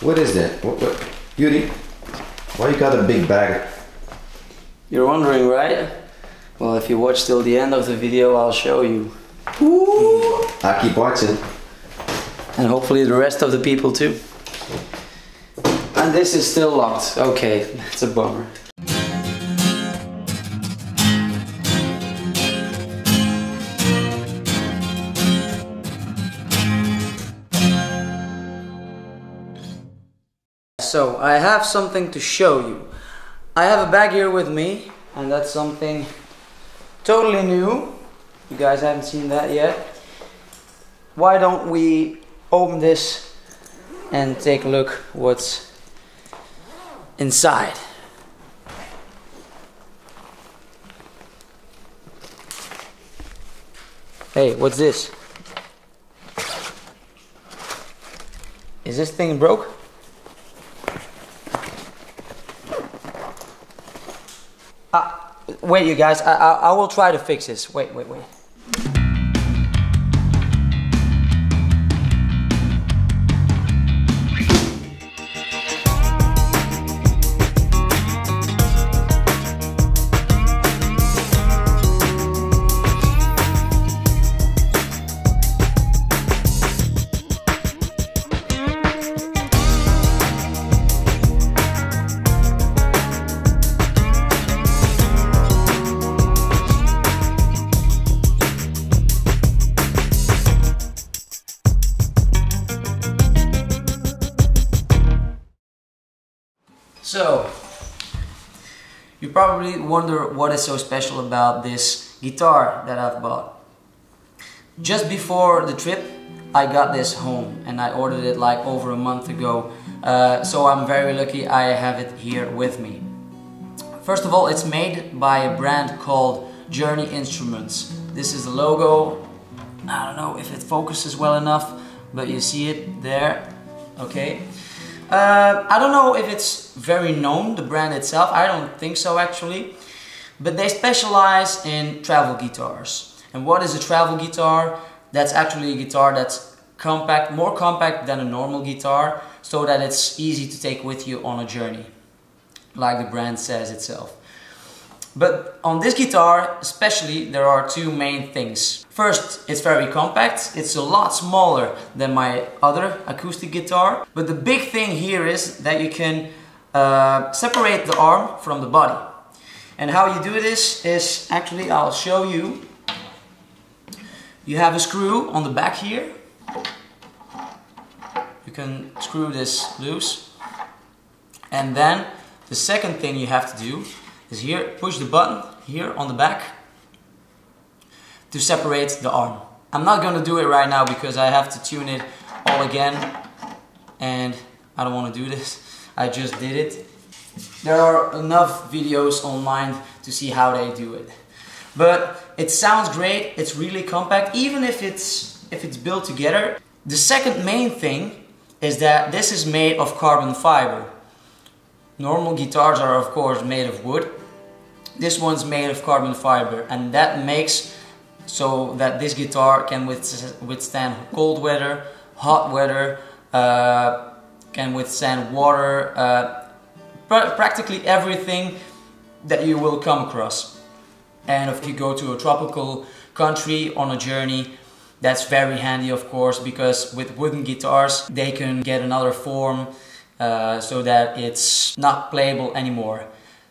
What is that? What? Yuri, why you got a big bag? You're wondering, right? Well, if you watch till the end of the video, I'll show you. Ooh. I keep watching. And hopefully the rest of the people too. And this is still locked. Okay, that's a bummer. So, I have something to show you. I have a bag here with me, and that's something totally new. You guys haven't seen that yet. Why don't we open this and take a look what's inside. Hey, what's this? Is this thing broke? Wait, you guys, I will try to fix this. Wait. So, you probably wonder what is so special about this guitar that I've bought. Just before the trip, I got this home and I ordered it like over a month ago. So I'm very lucky I have it here with me. First of all, it's made by a brand called Journey Instruments. This is the logo. I don't know if it focuses well enough, but you see it there. Okay. I don't know if it's very known, the brand itself, I don't think so actually, but they specialize in travel guitars. And what is a travel guitar? That's actually a guitar that's compact, more compact than a normal guitar, so that it's easy to take with you on a journey, like the brand says itself. But on this guitar especially, there are two main things. First, it's very compact. It's a lot smaller than my other acoustic guitar. But the big thing here is that you can separate the arm from the body. And how you do this is, actually I'll show you. You have a screw on the back here. You can screw this loose. And then the second thing you have to do is here, push the button here on the back to separate the arm. I'm not gonna do it right now because I have to tune it all again and I don't want to do this. I just did it. There are enough videos online to see how they do it. But it sounds great, it's really compact, even if it's built together. The second main thing is that this is made of carbon fiber. Normal guitars are of course made of wood. This one's made of carbon fiber, and that makes so that this guitar can withstand cold weather, hot weather, can withstand water, practically everything that you will come across. And if you go to a tropical country on a journey, that's very handy of course, because with wooden guitars they can get another form, so that it's not playable anymore.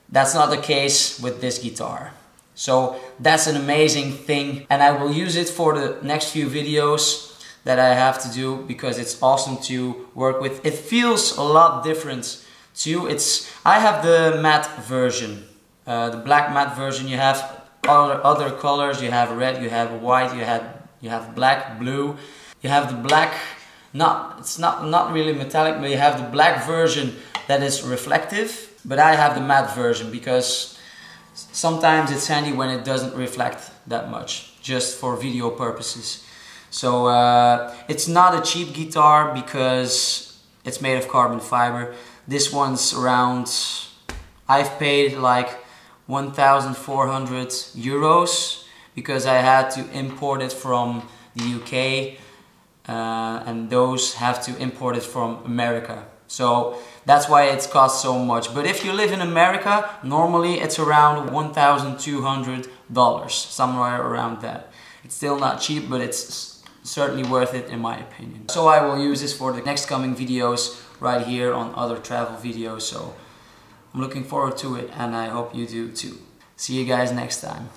That's not the case with this guitar. So that's an amazing thing, and I will use it for the next few videos that I have to do because it's awesome to work with. It feels a lot different too. I have the matte version, the black matte version. You have other colors. You have red, you have white, you have black, blue. You have the black. It's not really metallic, but you have the black version that is reflective, but I have the matte version because sometimes it's handy when it doesn't reflect that much, just for video purposes. So it's not a cheap guitar because it's made of carbon fiber. This one's around, I've paid like 1,400 euros because I had to import it from the UK. And those have to import it from America. So that's why it's cost so much. But if you live in America, normally it's around $1,200, somewhere around that. It's still not cheap, but it's certainly worth it in my opinion. So I will use this for the next coming videos right here on other travel videos. So I'm looking forward to it and I hope you do too. See you guys next time.